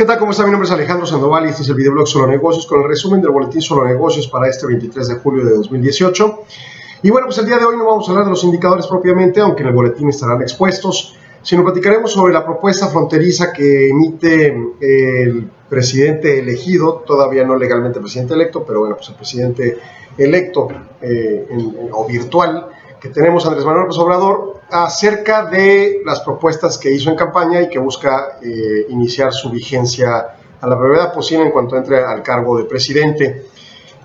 ¿Qué tal? ¿Cómo está? Mi nombre es Alejandro Sandoval y este es el VideoBlog Solo Negocios con el resumen del boletín Solo Negocios para este 23 de julio de 2018. Y bueno, pues el día de hoy no vamos a hablar de los indicadores propiamente, aunque en el boletín estarán expuestos, sino platicaremos sobre la propuesta fronteriza que emite el presidente elegido, todavía no legalmente presidente electo, pero bueno, pues el presidente electo o virtual que tenemos, Andrés Manuel López Obrador, acerca de las propuestas que hizo en campaña y que busca iniciar su vigencia a la brevedad posible en cuanto entre al cargo de presidente.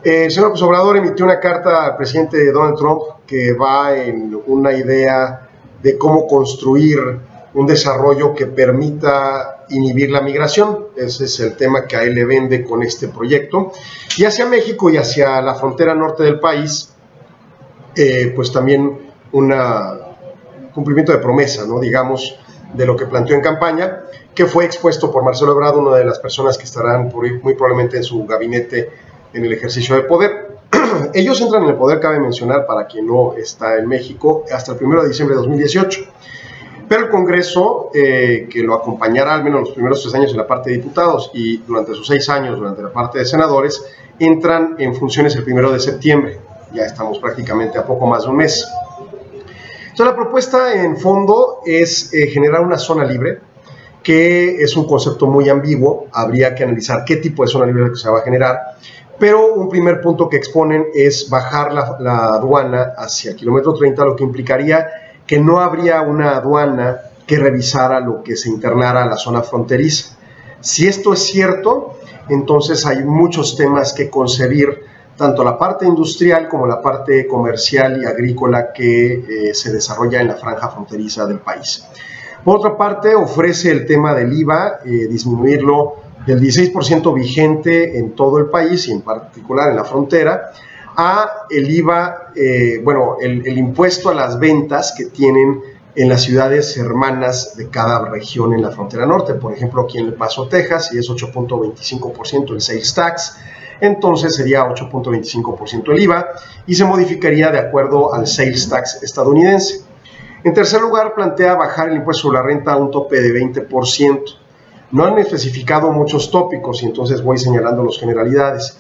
El señor López Obrador emitió una carta al presidente Donald Trump que va en una idea de cómo construir un desarrollo que permita inhibir la migración. Ese es el tema que a él le vende con este proyecto. Y hacia México y hacia la frontera norte del país, pues también una cumplimiento de promesa, ¿no? Digamos, de lo que planteó en campaña, que fue expuesto por Marcelo Ebrard, una de las personas que estarán muy probablemente en su gabinete en el ejercicio del poder. Ellos entran en el poder, cabe mencionar, para quien no está en México, hasta el 1 de diciembre de 2018. Pero el Congreso, que lo acompañará al menos los primeros 3 años en la parte de diputados y durante sus 6 años, durante la parte de senadores, entran en funciones el 1 de septiembre. Ya estamos prácticamente a poco más de un mes. Entonces, la propuesta en fondo es generar una zona libre, que es un concepto muy ambiguo. Habría que analizar qué tipo de zona libre es la que se va a generar, pero un primer punto que exponen es bajar la aduana hacia kilómetro 30, lo que implicaría que no habría una aduana que revisara lo que se internara a la zona fronteriza. Si esto es cierto, entonces hay muchos temas que concebir, tanto la parte industrial como la parte comercial y agrícola que se desarrolla en la franja fronteriza del país. Por otra parte, ofrece el tema del IVA, disminuirlo del 16% vigente en todo el país y en particular en la frontera, a el IVA, el impuesto a las ventas que tienen en las ciudades hermanas de cada región en la frontera norte. Por ejemplo, aquí en El Paso, Texas, y es 8.25% el sales tax, entonces sería 8.25% el IVA y se modificaría de acuerdo al sales tax estadounidense. En tercer lugar, plantea bajar el impuesto sobre la renta a un tope de 20%. No han especificado muchos tópicos y entonces voy señalando las generalidades.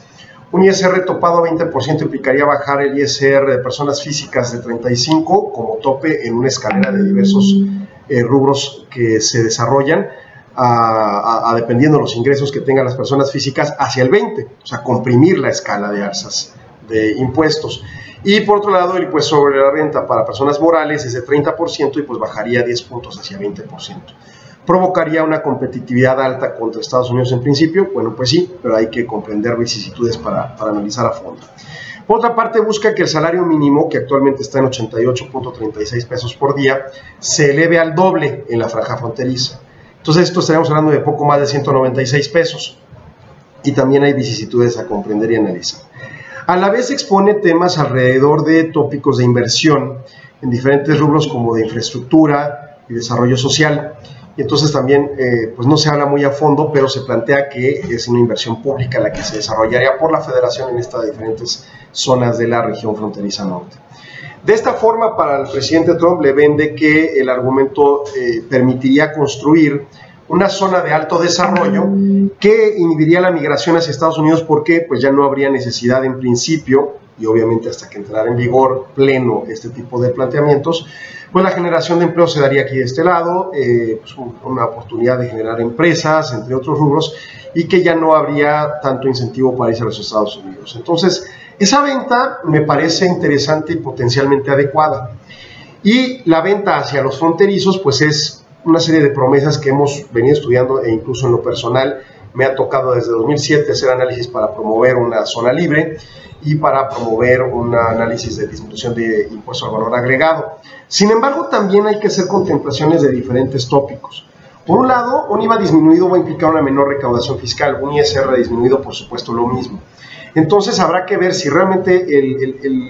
Un ISR topado a 20% implicaría bajar el ISR de personas físicas de 35 como tope en una escalera de diversos rubros que se desarrollan, dependiendo de los ingresos que tengan las personas físicas, hacia el 20, o sea, comprimir la escala de alzas de impuestos. Y por otro lado, el impuesto sobre la renta para personas morales es de 30% y pues bajaría 10 puntos hacia 20%. ¿Provocaría una competitividad alta contra Estados Unidos en principio? Bueno, pues sí, pero hay que comprender vicisitudes para analizar a fondo. Por otra parte, busca que el salario mínimo, que actualmente está en 88.36 pesos por día, se eleve al doble en la franja fronteriza. Entonces, esto estaríamos hablando de poco más de 196 pesos. Y también hay vicisitudes a comprender y analizar. A la vez expone temas alrededor de tópicos de inversión en diferentes rubros como de infraestructura y desarrollo social. Y entonces también, pues no se habla muy a fondo, pero se plantea que es una inversión pública la que se desarrollaría por la Federación en estas diferentes zonas de la región fronteriza norte. De esta forma, para el presidente Trump le vende que el argumento permitiría construir una zona de alto desarrollo que inhibiría la migración hacia Estados Unidos porque pues ya no habría necesidad en principio, y obviamente hasta que entrara en vigor pleno este tipo de planteamientos, pues la generación de empleo se daría aquí de este lado, pues una oportunidad de generar empresas, entre otros rubros, y que ya no habría tanto incentivo para irse a los Estados Unidos. Entonces, esa venta me parece interesante y potencialmente adecuada. Y la venta hacia los fronterizos, pues es una serie de promesas que hemos venido estudiando, e incluso en lo personal me ha tocado desde 2007 hacer análisis para promover una zona libre y para promover un análisis de disminución de impuesto al valor agregado. Sin embargo, también hay que hacer contemplaciones de diferentes tópicos. Por un lado, un IVA disminuido va a implicar una menor recaudación fiscal, un ISR disminuido, por supuesto, lo mismo. Entonces habrá que ver si realmente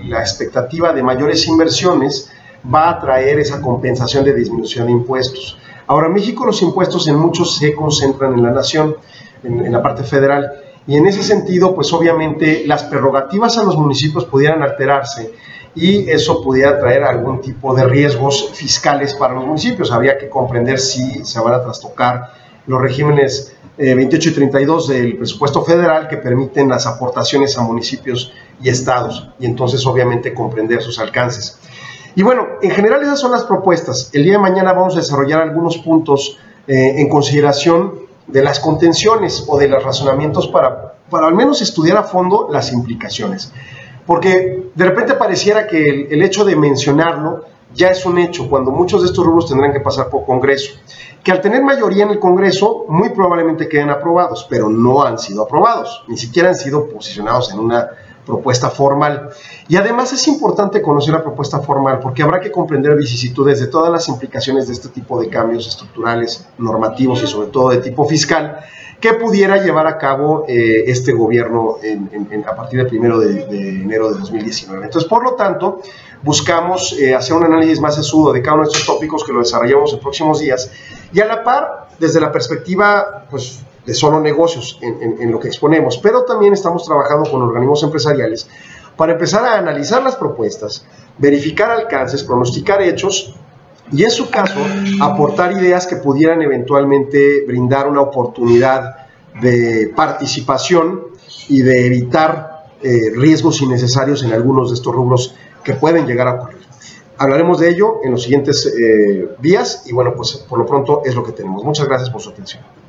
la expectativa de mayores inversiones va a traer esa compensación de disminución de impuestos. Ahora, en México los impuestos en muchos se concentran en la nación, en la parte federal, y en ese sentido, pues obviamente las prerrogativas a los municipios pudieran alterarse y eso pudiera traer algún tipo de riesgos fiscales para los municipios. Habría que comprender si se van a trastocar los regímenes 28 y 32 del presupuesto federal que permiten las aportaciones a municipios y estados, y entonces obviamente comprender sus alcances. Y bueno, en general esas son las propuestas. El día de mañana vamos a desarrollar algunos puntos en consideración de las contenciones o de los razonamientos para al menos estudiar a fondo las implicaciones. Porque de repente pareciera que el hecho de mencionarlo ya es un hecho, cuando muchos de estos rubros tendrán que pasar por Congreso, que al tener mayoría en el Congreso muy probablemente queden aprobados, pero no han sido aprobados, ni siquiera han sido posicionados en una propuesta formal. Y además es importante conocer la propuesta formal, porque habrá que comprender vicisitudes de todas las implicaciones de este tipo de cambios estructurales, normativos y sobre todo de tipo fiscal, que pudiera llevar a cabo este gobierno a partir del 1 de enero de 2019. Entonces, por lo tanto, buscamos hacer un análisis más sesudo de cada uno de estos tópicos que lo desarrollamos en próximos días, y a la par, desde la perspectiva pues, de Solo Negocios en lo que exponemos, pero también estamos trabajando con organismos empresariales para empezar a analizar las propuestas, verificar alcances, pronosticar hechos, y en su caso, aportar ideas que pudieran eventualmente brindar una oportunidad de participación y de evitar riesgos innecesarios en algunos de estos rubros que pueden llegar a ocurrir. Hablaremos de ello en los siguientes días y bueno, pues por lo pronto es lo que tenemos. Muchas gracias por su atención.